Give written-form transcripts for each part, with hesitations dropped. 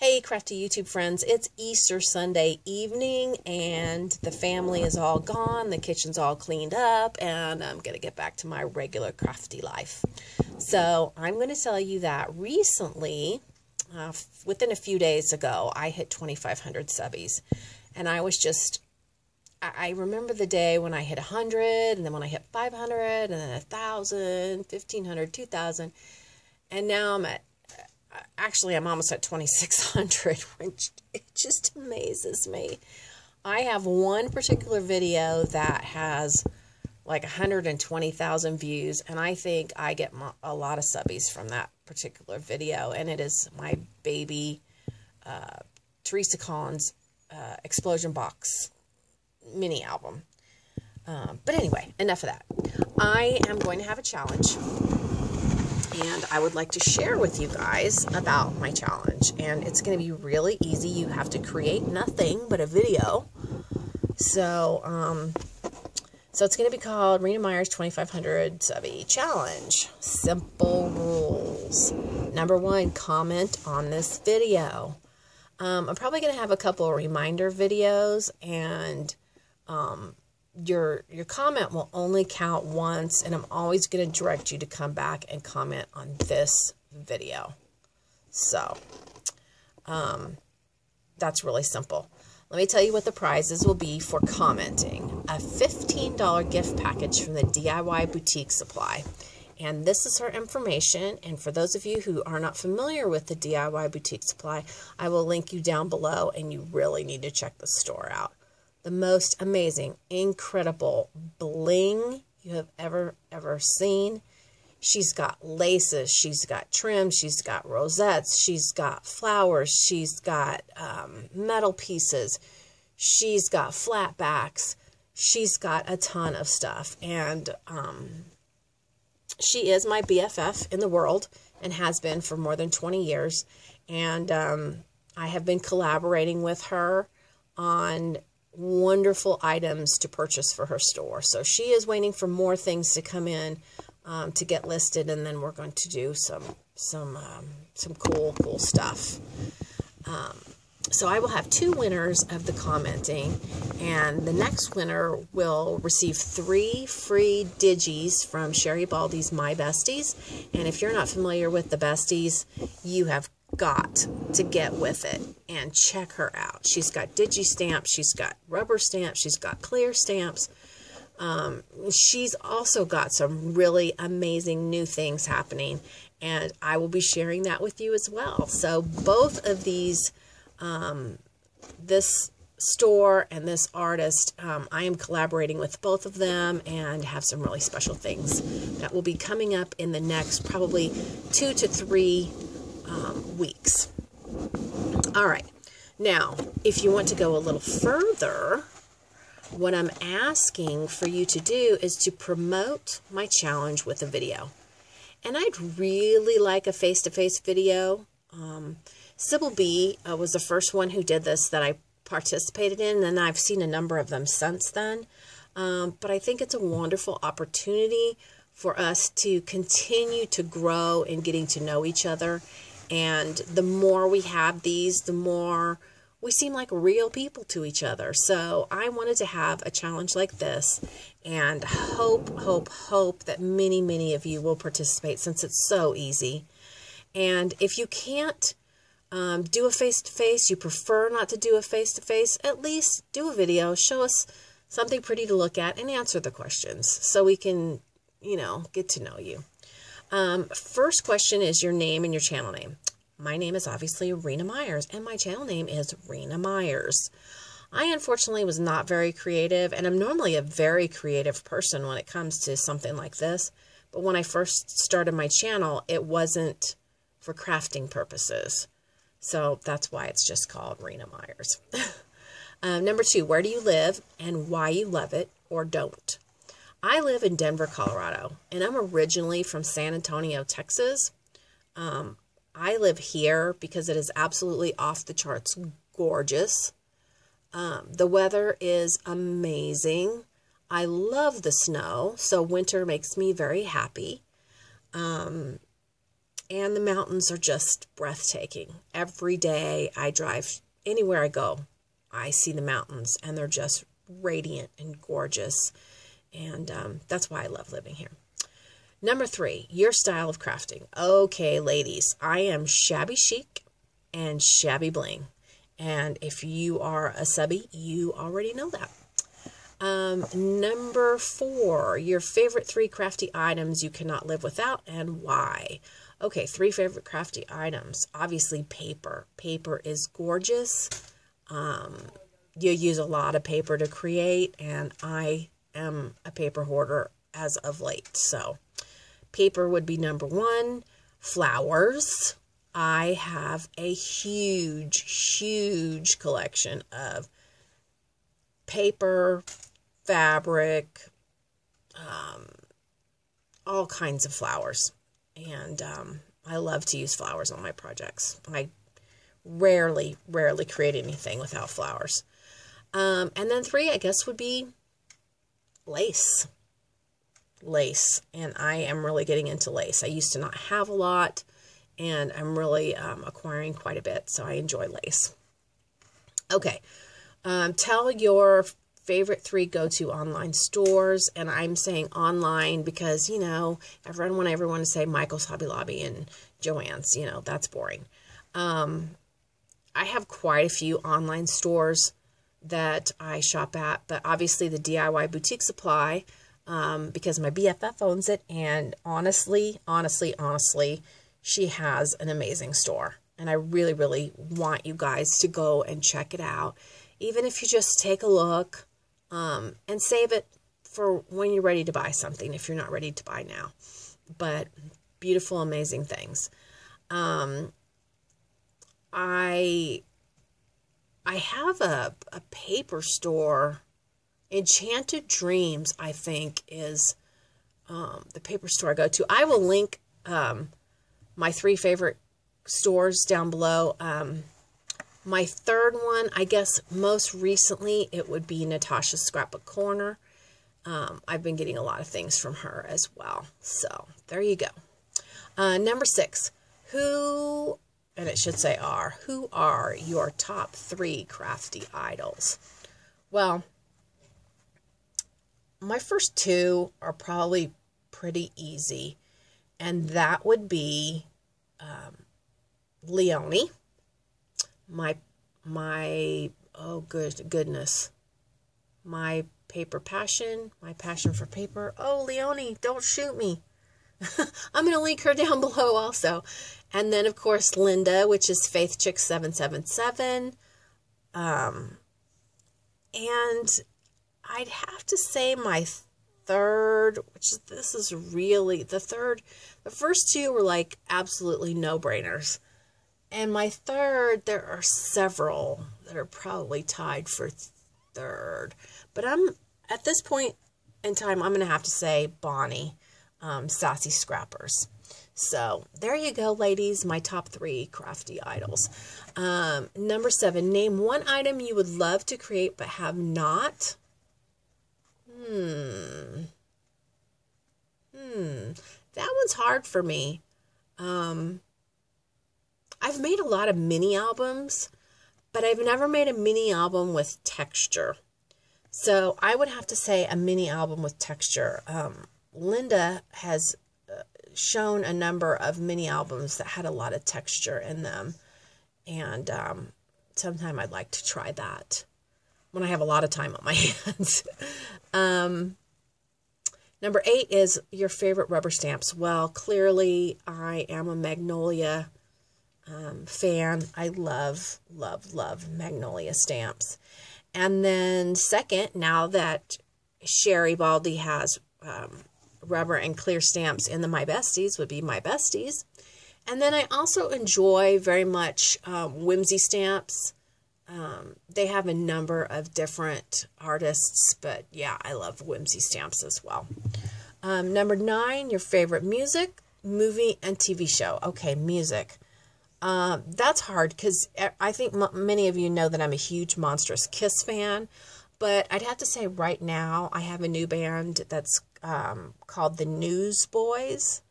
Hey crafty YouTube friends, it's Easter Sunday evening and the family is all gone, the kitchen's all cleaned up, and I'm going to get back to my regular crafty life. So I'm going to tell you that recently, within a few days ago, I hit 2,500 subbies. And I was just, I remember the day when I hit 100, and then when I hit 500, and then 1,000, 1,500, 2,000, and now I'm at, actually, I'm almost at 2,600, which it just amazes me. I have one particular video that has like 120,000 views, and I think I get a lot of subbies from that particular video, and it is my baby Teresa Collins Explosion Box mini album. But anyway, enough of that. I am going to have a challenge. And I would like to share with you guys about my challenge. And it's going to be really easy. You have to create nothing but a video. So, so it's going to be called Rina Meyers 2,500 Subby Challenge. Simple rules. Number 1, comment on this video. I'm probably going to have a couple of reminder videos, and your comment will only count once, and I'm always going to direct you to come back and comment on this video. So, that's really simple. Let me tell you what the prizes will be for commenting. A $15 gift package from the DIY Boutique Supply. And this is her information, and for those of you who are not familiar with the DIY Boutique Supply, I will link you down below, and you really need to check the store out. The most amazing, incredible bling you have ever seen. She's got laces, she's got trim, she's got rosettes, she's got flowers, she's got metal pieces, she's got flat backs, she's got a ton of stuff. And she is my BFF in the world and has been for more than 20 years. And I have been collaborating with her on wonderful items to purchase for her store. So she is waiting for more things to come in to get listed, and then we're going to do some cool stuff. So I will have 2 winners of the commenting, and the next winner will receive 3 free digis from Sherri Baldy's My Besties. And if you're not familiar with the Besties, you have got to get with it and check her out. She's got digi stamps, she's got rubber stamps, she's got clear stamps. She's also got some really amazing new things happening, and I will be sharing that with you as well. So both of these, this store and this artist, I am collaborating with both of them and have some really special things that will be coming up in the next probably 2 to 3 weeks. All right. Now, if you want to go a little further, what I'm asking for you to do is to promote my challenge with a video. And I'd really like a face-to-face video. Sybil B was the first one who did this that I participated in, and I've seen a number of them since then. But I think it's a wonderful opportunity for us to continue to grow in getting to know each other. And the more we have these, the more we seem like real people to each other. So I wanted to have a challenge like this, and hope that many of you will participate, since it's so easy. And if you can't do a face-to-face, you prefer not to do a face-to-face, at least do a video, show us something pretty to look at, and answer the questions so we can, you know, get to know you. First question is your name and your channel name. My name is obviously Rina Meyers, and my channel name is Rina Meyers. I unfortunately was not very creative, and I'm normally a very creative person when it comes to something like this. But when I first started my channel, it wasn't for crafting purposes. So that's why it's just called Rina Meyers. Number 2, where do you live and why you love it or don't? I live in Denver, Colorado, and I'm originally from San Antonio, Texas. I live here because it is absolutely off the charts gorgeous. The weather is amazing. I love the snow, so winter makes me very happy. and the mountains are just breathtaking. Every day I drive, anywhere I go, I see the mountains, and they're just radiant and gorgeous, and that's why I love living here. Number 3, your style of crafting. Okay, ladies, I am shabby chic and shabby bling, and if you are a subby, you already know that. Number 4, your favorite 3 crafty items you cannot live without and why. Okay, 3 favorite crafty items. Obviously, paper. Paper is gorgeous. You use a lot of paper to create, and I am a paper hoarder as of late. So paper would be number 1. Flowers. I have a huge, huge collection of paper, fabric, all kinds of flowers, and I love to use flowers on my projects. I rarely create anything without flowers. And then 3, I guess, would be lace. Lace, and I am really getting into lace. I used to not have a lot, and I'm really acquiring quite a bit, so I enjoy lace. Okay, tell your favorite 3 go-to online stores, and I'm saying online because, you know, everyone want everyone to say Michael's, Hobby Lobby, and Joann's. You know, that's boring. I have quite a few online stores that I shop at, but obviously the DIY Boutique Supply, because my BFF owns it, and honestly, she has an amazing store, and I really want you guys to go and check it out. Even if you just take a look, and save it for when you're ready to buy something, if you're not ready to buy now. But beautiful, amazing things. I have a paper store. Enchanted Dreams, I think, is the paper store I go to. I will link my 3 favorite stores down below. My 3rd one, I guess most recently, it would be Natasha's Scrap a Corner. I've been getting a lot of things from her as well. So there you go. Number 6, who, and it should say are, who are your top 3 crafty idols? Well, my first 2 are probably pretty easy. And that would be Leonie. My oh goodness, my paper passion, my passion for paper. Oh, Leonie, don't shoot me. I'm going to link her down below also. And then, of course, Linda, which is Faith Chick 777. And I'd have to say my 3rd, which is, this is really the 3rd. The first 2 were like absolutely no-brainers. And my 3rd, there are several that are probably tied for 3rd. But I'm, at this point in time, I'm going to have to say Bonnie, Sassy Scrappers. So there you go, ladies, my top 3 crafty idols. Number 7, name one item you would love to create but have not. That one's hard for me. I've made a lot of mini albums, but I've never made a mini album with texture. So I would have to say a mini album with texture. Linda has shown a number of mini albums that had a lot of texture in them. And sometime I'd like to try that when I have a lot of time on my hands. Number 8 is your favorite rubber stamps. Well, clearly I am a Magnolia fan. I love Magnolia stamps. And then 2nd, now that Sherri Baldy has rubber and clear stamps in the My Besties, would be My Besties. And then I also enjoy very much Whimsy Stamps. They have a number of different artists, but yeah, I love Whimsy Stamps as well. Number 9, your favorite music, movie, and TV show. Okay, music. That's hard because I think many of you know that I'm a huge Monstrous Kiss fan, but I'd have to say right now I have a new band that's called the Newsboys,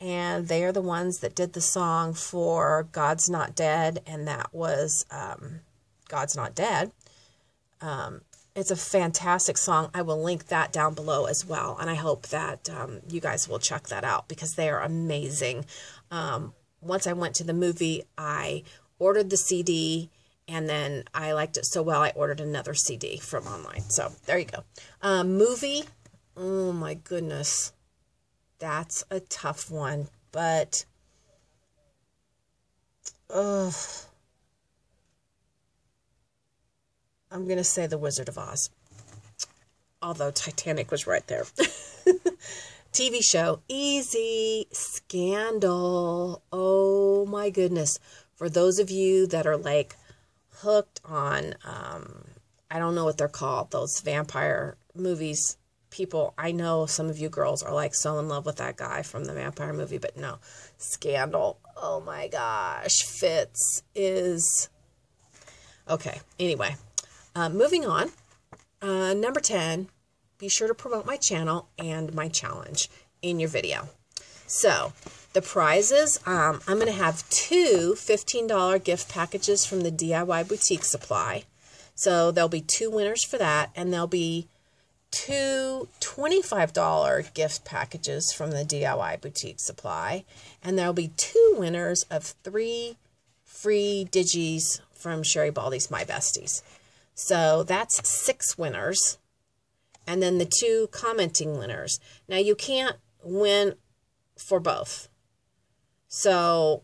and they are the ones that did the song for God's Not Dead, and that was God's Not Dead. It's a fantastic song. I will link that down below as well, and I hope that you guys will check that out because they are amazing. Once I went to the movie, I ordered the CD, and then I liked it so well, I ordered another CD from online. So there you go. Movie, oh my goodness, that's a tough one, but I'm going to say The Wizard of Oz, although Titanic was right there. TV show, easy, Scandal. Oh my goodness. For those of you that are like hooked on, I don't know what they're called, those vampire movies, people, I know some of you girls are like so in love with that guy from the vampire movie, but no, Scandal. Oh my gosh. Fitz is, okay, anyway. Moving on, number 10, be sure to promote my channel and my challenge in your video. So the prizes, I'm going to have two $15 gift packages from the DIY Boutique Supply. So there'll be two winners for that, and there'll be two $25 gift packages from the DIY Boutique Supply, and there'll be two winners of three free digis from Sherri Baldy's My Besties. So that's six winners, and then the two commenting winners. Now you can't win for both. So,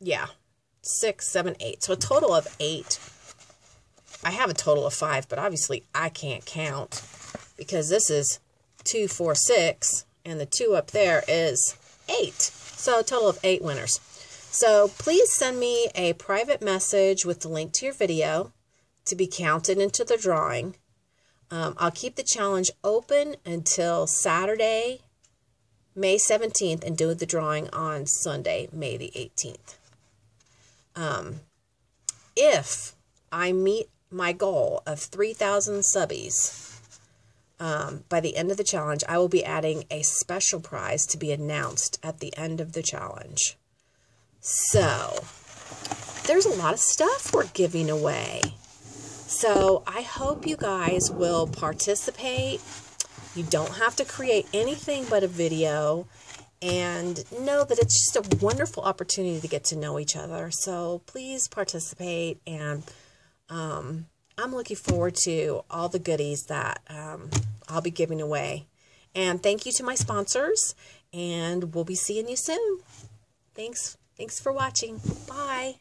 yeah, 6, 7, 8. So a total of 8. I have a total of 5, but obviously I can't count because this is 2, 4, 6, and the 2 up there is 8. So a total of 8 winners. So please send me a private message with the link to your video to be counted into the drawing. I'll keep the challenge open until Saturday, May 17th, and do the drawing on Sunday, May the 18th. If I meet my goal of 3,000 subbies by the end of the challenge, I will be adding a special prize to be announced at the end of the challenge. So there's a lot of stuff we're giving away. So I hope you guys will participate. You don't have to create anything but a video, and know that it's just a wonderful opportunity to get to know each other. So please participate, and I'm looking forward to all the goodies that I'll be giving away. And thank you to my sponsors, and we'll be seeing you soon. Thanks. Thanks for watching. Bye.